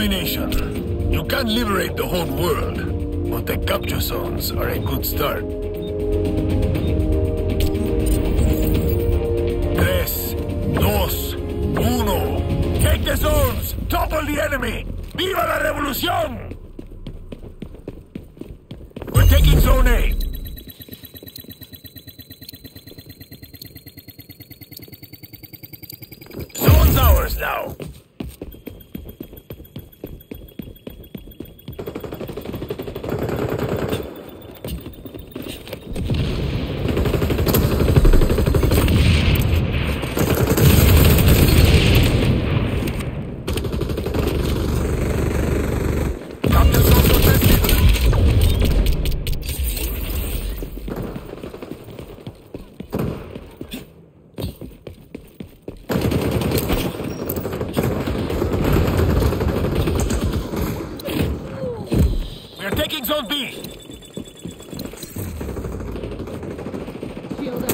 domination. You can't liberate the whole world, but the capture zones are a good start. Tres, dos, uno. Take the zones! Topple the enemy! Viva la revolución! We're taking Zone A. Zone's ours now. Zone B. Shield up.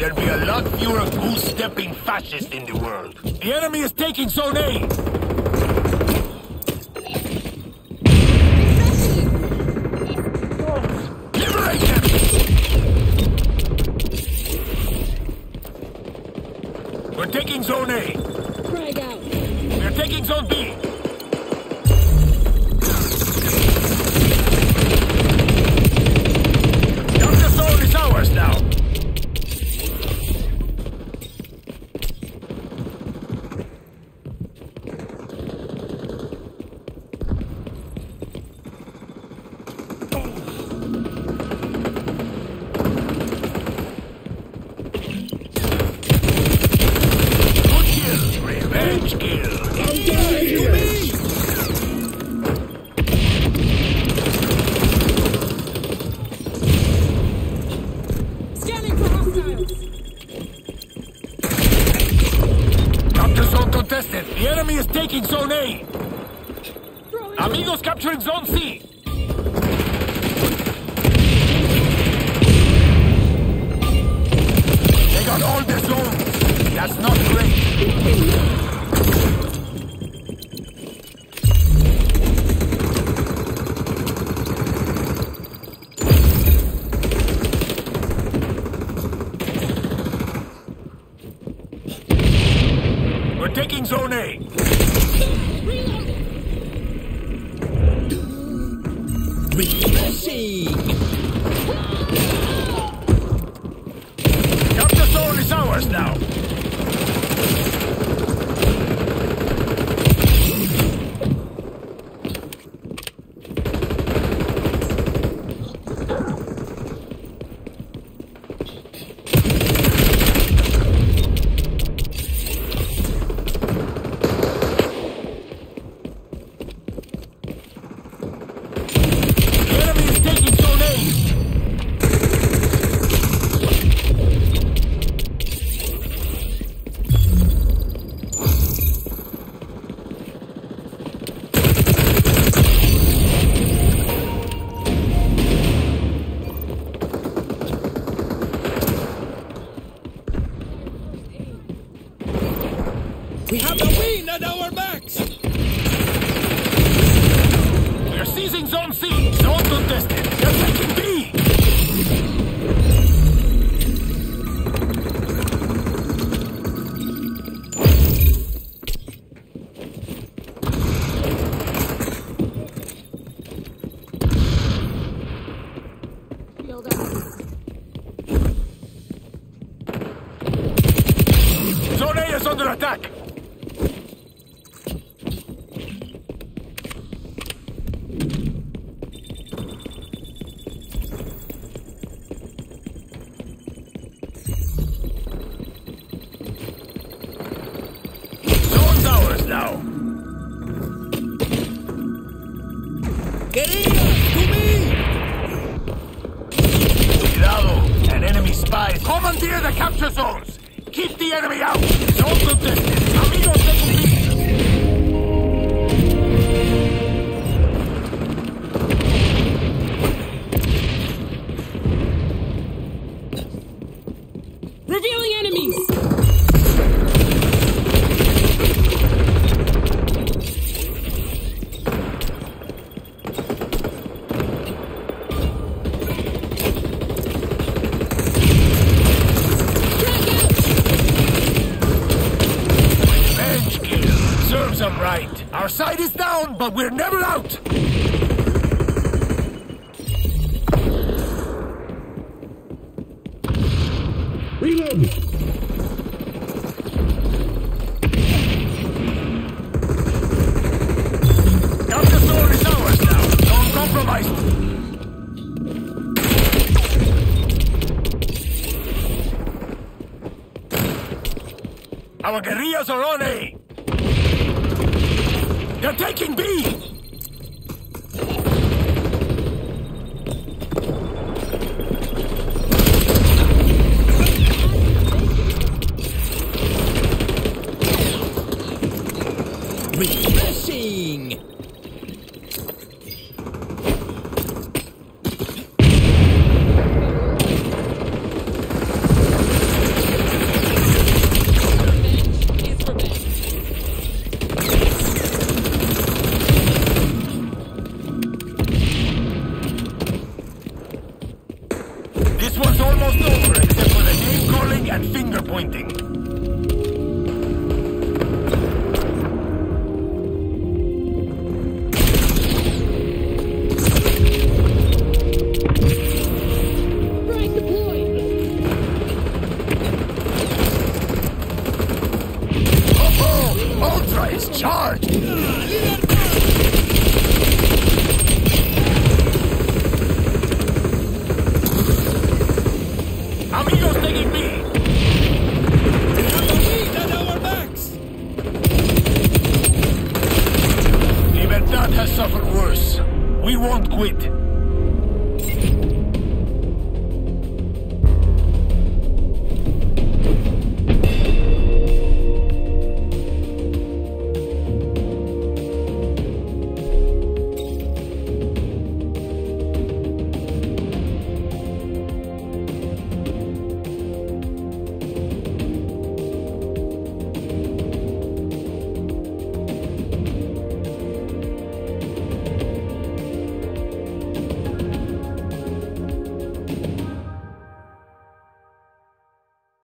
There'd be a lot fewer goose-stepping fascists in the world. The enemy is taking Zone A! The enemy is taking Zone A! Amigos capturing Zone C! They got all the zones! That's not great! We're taking Zone A! Refreshing! Capture Zone is ours now! We have the wind at our backs! We are seizing Zone C! Zone contested! They're taking B! Zone A is under attack! now. Guerrillas, to me! Cuidado, an enemy spy. Commandeer the capture zones. Keep the enemy out. No contested. Amigos de Cumbia. Reveal the enemies! Revenge kill. Serves them right. Our side is down, but we're never out! Our guerrillas are on A! They're taking B! Refreshing! Suffered worse. We won't quit.